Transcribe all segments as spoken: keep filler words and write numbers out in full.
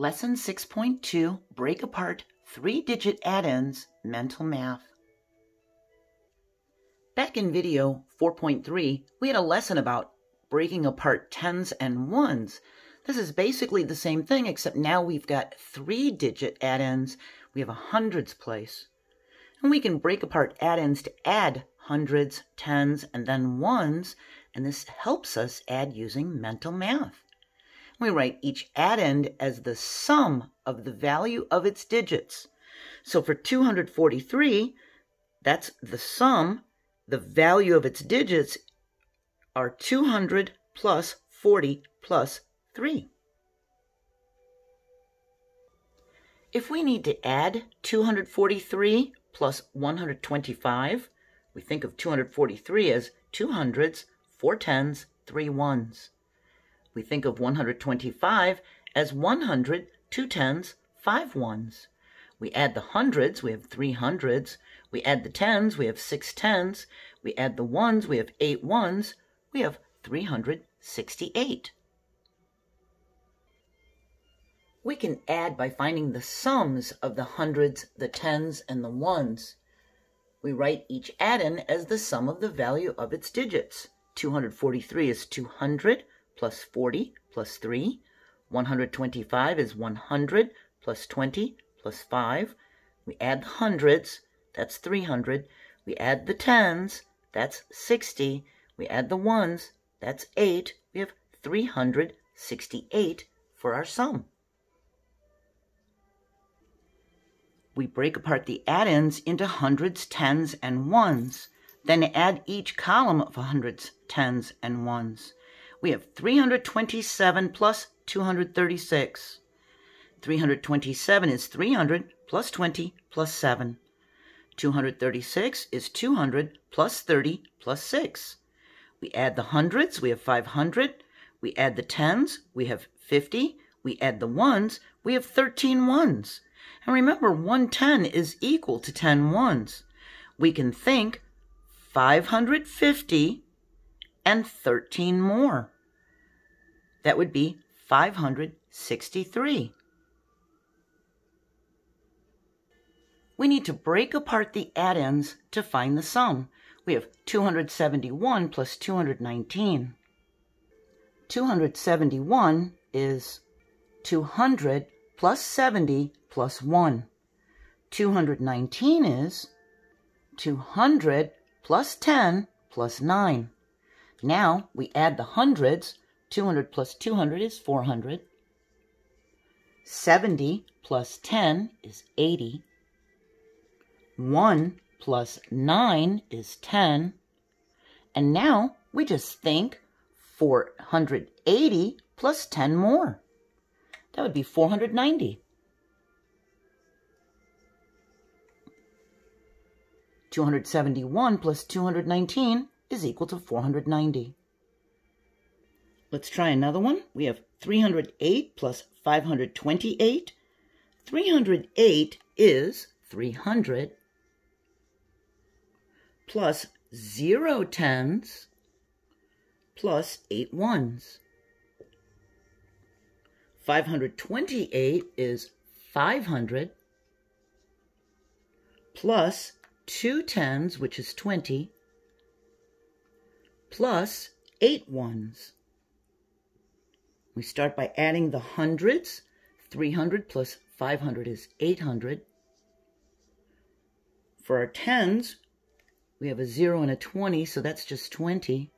Lesson six point two, break apart three-digit add-ins, mental math. Back in video four point three, we had a lesson about breaking apart tens and ones. This is basically the same thing, except now we've got three-digit add-ins. We have a hundreds place. And we can break apart add-ins to add hundreds, tens, and then ones, and this helps us add using mental math. We write each addend as the sum of the value of its digits. So for two hundred forty-three, that's the sum. The value of its digits are two hundred plus forty plus three. If we need to add two hundred forty-three plus one hundred twenty-five, we think of two hundred forty-three as two hundreds, four tens, three ones. We think of one hundred twenty-five as one hundred, two tens, five ones. We add the hundreds, we have three hundreds. We add the tens, we have six tens. We add the ones, we have eight ones. We have three hundred sixty-eight. We can add by finding the sums of the hundreds, the tens, and the ones. We write each add-in as the sum of the value of its digits. two hundred forty-three is two hundred. Plus forty plus three, one hundred twenty-five is one hundred plus twenty plus five. We add the hundreds, that's three hundred. We add the tens, that's sixty. We add the ones, that's eight. We have three hundred sixty-eight for our sum. We break apart the add-ins into hundreds, tens, and ones. Then add each column of hundreds, tens, and ones. We have three hundred twenty-seven plus two hundred thirty-six. three hundred twenty-seven is three hundred plus twenty plus seven. two hundred thirty-six is two hundred plus thirty plus six. We add the hundreds, we have five hundred. We add the tens, we have fifty. We add the ones, we have thirteen ones. And remember, one ten is equal to ten ones. We can think five hundred fifty and thirteen more. That would be five hundred sixty-three. We need to break apart the add-ins to find the sum. We have two hundred seventy-one plus two hundred nineteen. two hundred seventy-one is two hundred plus seventy plus one. two hundred nineteen is two hundred plus ten plus nine. Now we add the hundreds. two hundred plus two hundred is four hundred. seventy plus ten is eighty. one plus nine is ten. And now we just think four hundred eighty plus ten more. That would be four hundred ninety. two hundred seventy-one plus two hundred nineteen is equal to four hundred ninety. Let's try another one. We have three hundred eight plus five hundred twenty-eight. three hundred eight is three hundred plus zero tens plus eight ones. five hundred twenty-eight is five hundred plus two tens, which is twenty, plus eight ones. We start by adding the hundreds. three hundred plus five hundred is eight hundred. For our tens, we have a zero and a twenty, so that's just twenty.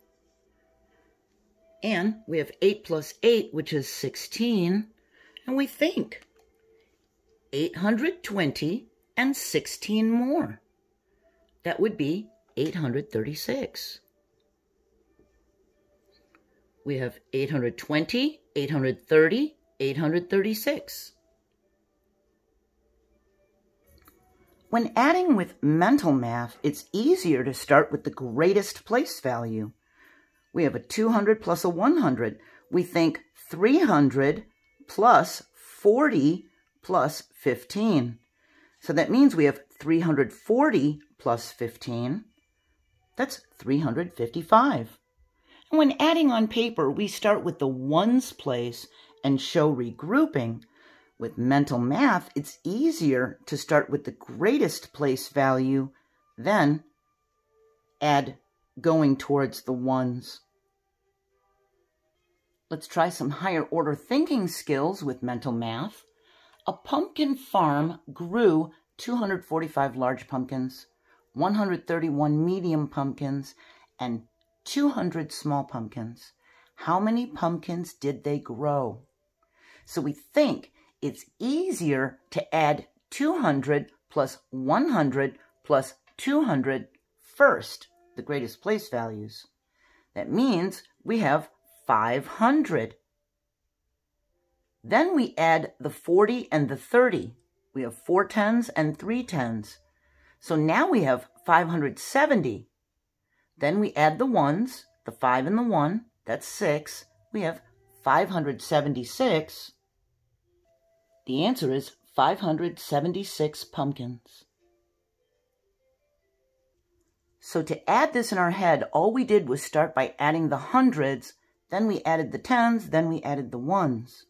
And we have eight plus eight, which is sixteen. And we think eight hundred twenty and sixteen more. That would be eight hundred thirty-six. We have eight hundred twenty, eight hundred thirty, eight hundred thirty-six. When adding with mental math, it's easier to start with the greatest place value. We have a two hundred plus a one hundred. We think three hundred plus forty plus fifteen. So that means we have three hundred forty plus fifteen. That's three hundred fifty-five. When adding on paper, we start with the ones place and show regrouping. With mental math, it's easier to start with the greatest place value, then add going towards the ones. Let's try some higher order thinking skills with mental math. A pumpkin farm grew two hundred forty-five large pumpkins, one hundred thirty-one medium pumpkins, and two hundred small pumpkins. How many pumpkins did they grow? So we think it's easier to add two hundred plus one hundred plus two hundred first, the greatest place values. That means we have five hundred. Then we add the forty and the thirty. We have four tens and three tens. So now we have five hundred seventy. Then we add the ones, the five and the one. That's six. We have five hundred seventy-six. The answer is five hundred seventy-six pumpkins. So to add this in our head, all we did was start by adding the hundreds, then we added the tens, then we added the ones.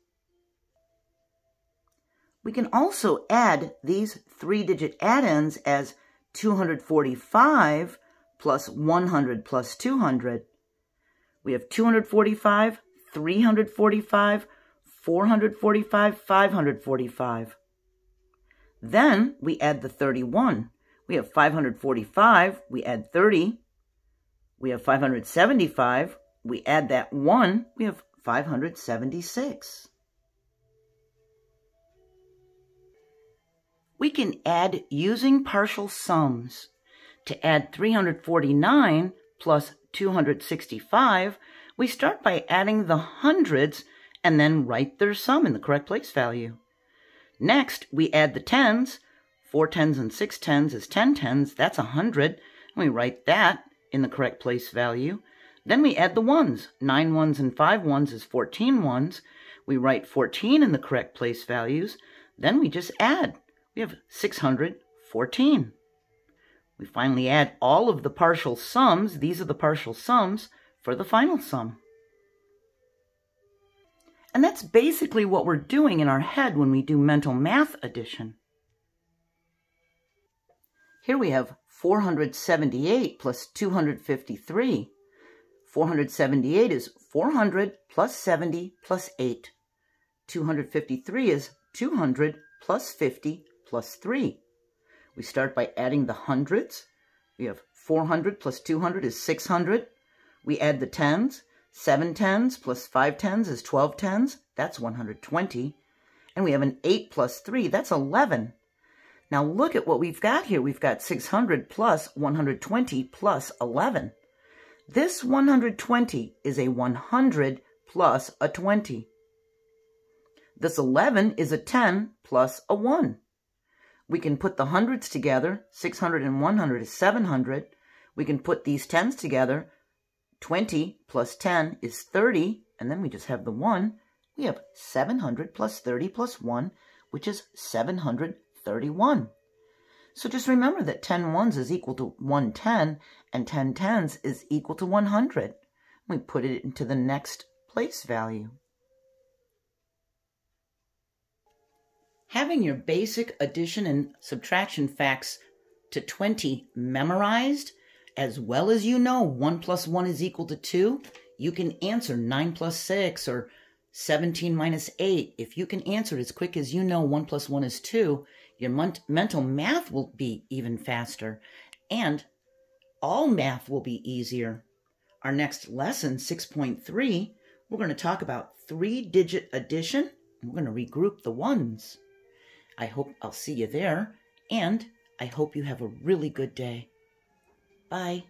We can also add these three-digit add-ins as two hundred forty-five plus one hundred plus two hundred. We have two hundred forty-five, three hundred forty-five, four hundred forty-five, five hundred forty-five. Then we add the thirty-one. We have five hundred forty-five, we add thirty. We have five hundred seventy-five, we add that one, we have five hundred seventy-six. We can add using partial sums. To add three hundred forty-nine plus two hundred sixty-five, we start by adding the hundreds and then write their sum in the correct place value. Next, we add the tens. Four tens and six tens is ten tens. That's one hundred. And we write that in the correct place value. Then we add the ones. Nine ones and five ones is fourteen ones. We write fourteen in the correct place values. Then we just add. We have six hundred fourteen. We finally add all of the partial sums. These are the partial sums for the final sum. And that's basically what we're doing in our head when we do mental math addition. Here we have four hundred seventy-eight plus two hundred fifty-three. four hundred seventy-eight is four hundred plus seventy plus eight. two hundred fifty-three is two hundred plus fifty plus three. We start by adding the hundreds. We have four hundred plus two hundred is six hundred. We add the tens. Seven tens plus five tens is twelve tens. That's one hundred twenty. And we have an eight plus three. That's eleven. Now look at what we've got here. We've got six hundred plus one hundred twenty plus eleven. This one hundred twenty is a one hundred plus a twenty. This eleven is a ten plus a one. We can put the hundreds together. six hundred and one hundred is seven hundred. We can put these tens together. twenty plus ten is thirty, and then we just have the one. We have seven hundred plus thirty plus one, which is seven hundred thirty-one. So just remember that ten ones is equal to one hundred ten, and ten tens is equal to one hundred. We put it into the next place value. Having your basic addition and subtraction facts to twenty memorized, as well as you know one plus one is equal to two, you can answer nine plus six or seventeen minus eight. If you can answer it as quick as you know one plus one is two, your mental math will be even faster, and all math will be easier. Our next lesson, six point three, we're going to talk about three-digit addition. We're going to regroup the ones. I hope I'll see you there, and I hope you have a really good day. Bye.